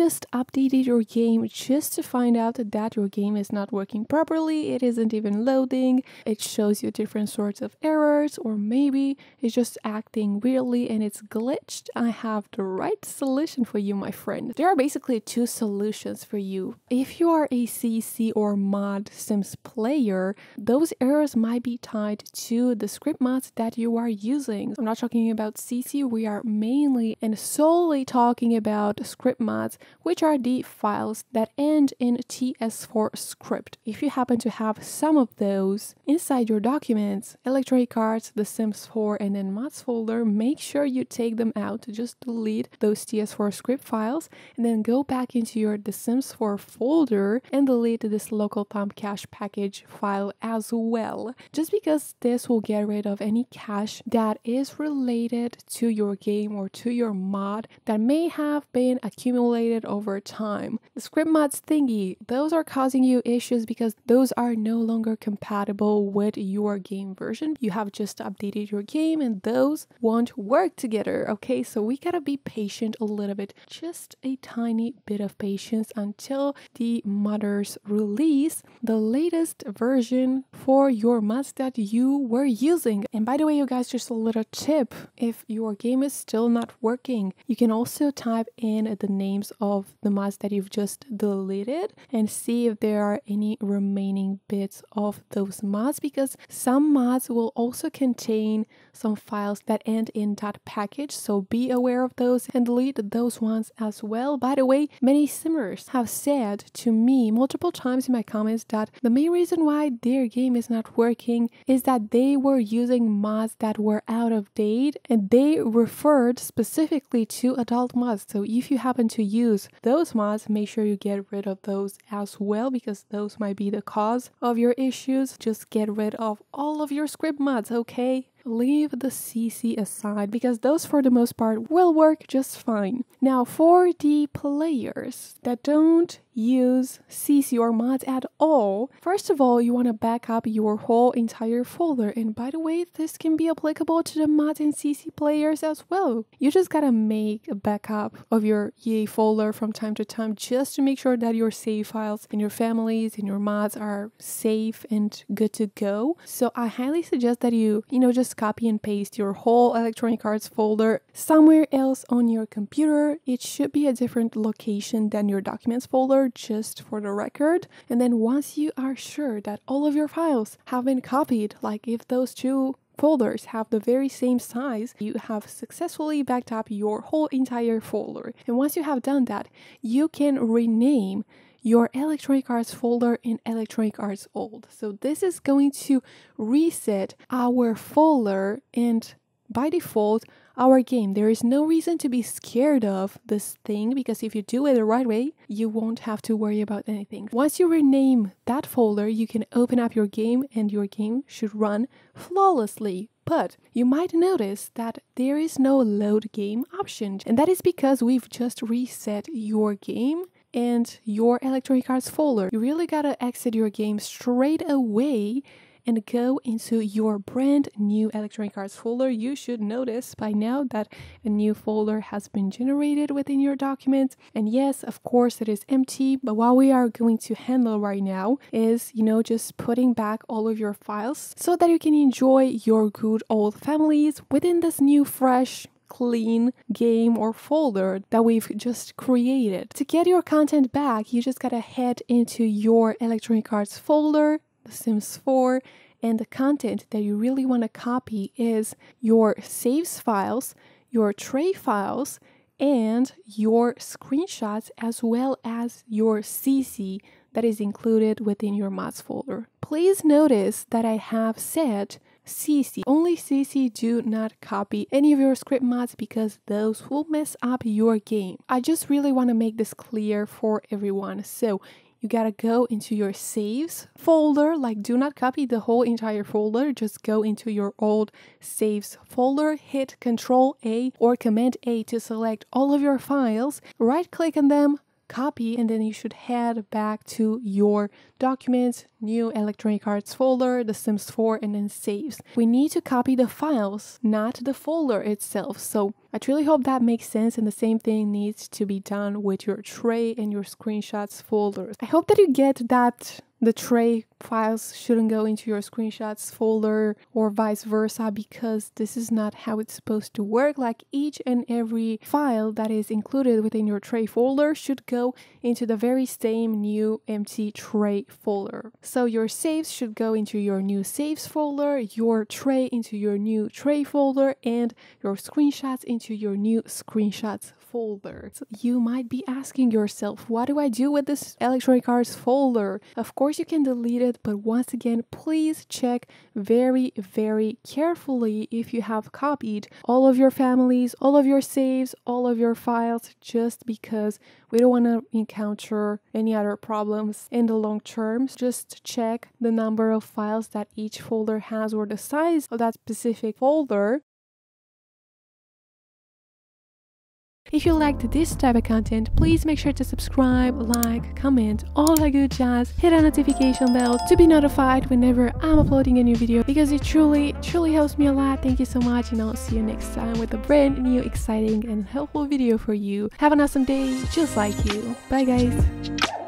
just updated your game just to find out that your game is not working properly, it isn't even loading, it shows you different sorts of errors, or maybe it's just acting weirdly and it's glitched, I have the right solution for you, my friend. There are basically two solutions for you. If you are a CC or mod Sims player, those errors might be tied to the script mods that you are using. I'm not talking about CC, we are mainly and solely talking about script mods, which are the files that end in TS4 script. If you happen to have some of those inside your documents, electronic arts, the Sims 4 and then mods folder, make sure you take them out. Just delete those TS4 script files and then go back into your the Sims 4 folder and delete this local thumb cache package file as well, just because this will get rid of any cache that is related to your game or to your mod that may have been accumulated over time. The script mods thingy, those are causing you issues because those are no longer compatible with your game version. You have just updated your game and those won't work together, okay? So we gotta be patient a little bit, just a tiny bit of patience until the modders release the latest version for your mods that you were using. And by the way, you guys, just a little tip, if your game is still not working, you can also type in the names of the mods that you've just deleted and see if there are any remaining bits of those mods, because some mods will also contain some files that end in .package, so be aware of those and delete those ones as well. By the way, many simmers have said to me multiple times in my comments that the main reason why their game is not working is that they were using mods that were out of date, and they referred specifically to adult mods. So if you happen to use those mods, make sure you get rid of those as well, because those might be the cause of your issues. Just get rid of all of your script mods, okay? Leave the CC aside, because those for the most part will work just fine. Now for the players that don't use CC or mods at all, first of all, you want to back up your whole entire folder. And by the way, this can be applicable to the mods and CC players as well. You just gotta make a backup of your EA folder from time to time, just to make sure that your save files and your families and your mods are safe and good to go. So I highly suggest that you just copy and paste your whole electronic arts folder somewhere else on your computer. It should be a different location than your documents folder, just for the record. And then once you are sure that all of your files have been copied, like if those two folders have the very same size, you have successfully backed up your whole entire folder. And once you have done that, you can rename your electronic arts folder in electronic arts old. So this is going to reset our folder, and by default our game. There is no reason to be scared of this thing, because if you do it the right way, you won't have to worry about anything. Once you rename that folder, you can open up your game and your game should run flawlessly. But you might notice that there is no load game option, and that is because we've just reset your game and your electronic arts folder. You really gotta exit your game straight away and go into your brand new electronic arts folder. You should notice by now that a new folder has been generated within your document. And yes, of course it is empty, but what we are going to handle right now is, just putting back all of your files so that you can enjoy your good old families within this new fresh clean game or folder that we've just created. To get your content back, you just gotta head into your electronic arts folder, the Sims 4, and the content that you really want to copy is your saves files, your tray files, and your screenshots, as well as your CC that is included within your mods folder. Please notice that I have said CC. Only CC, do not copy any of your script mods, because those will mess up your game. I just really want to make this clear for everyone. So you gotta go into your saves folder, like do not copy the whole entire folder, just go into your old saves folder, hit Ctrl A or Command A to select all of your files, right click on them, copy, and then you should head back to your documents, new electronic arts folder, the Sims 4, and then saves. We need to copy the files, not the folder itself. So I truly hope that makes sense, and the same thing needs to be done with your tray and your screenshots folders. I hope that you get that the tray files shouldn't go into your screenshots folder or vice versa, because this is not how it's supposed to work. Like, each and every file that is included within your tray folder should go into the very same new empty tray folder. So your saves should go into your new saves folder, your tray into your new tray folder, and your screenshots into your new screenshots folder. So you might be asking yourself, what do I do with this electronic arts folder? Of course you can delete it, but once again, please check very, very carefully if you have copied all of your families, all of your saves, all of your files, just because we don't want to encounter any other problems in the long term. Just check the number of files that each folder has or the size of that specific folder. If you liked this type of content, please make sure to subscribe, like, comment, all that good jazz. Hit a notification bell to be notified whenever I'm uploading a new video, because it truly helps me a lot. Thank you so much, and I'll see you next time with a brand new, exciting, and helpful video for you. Have an awesome day, just like you. Bye guys.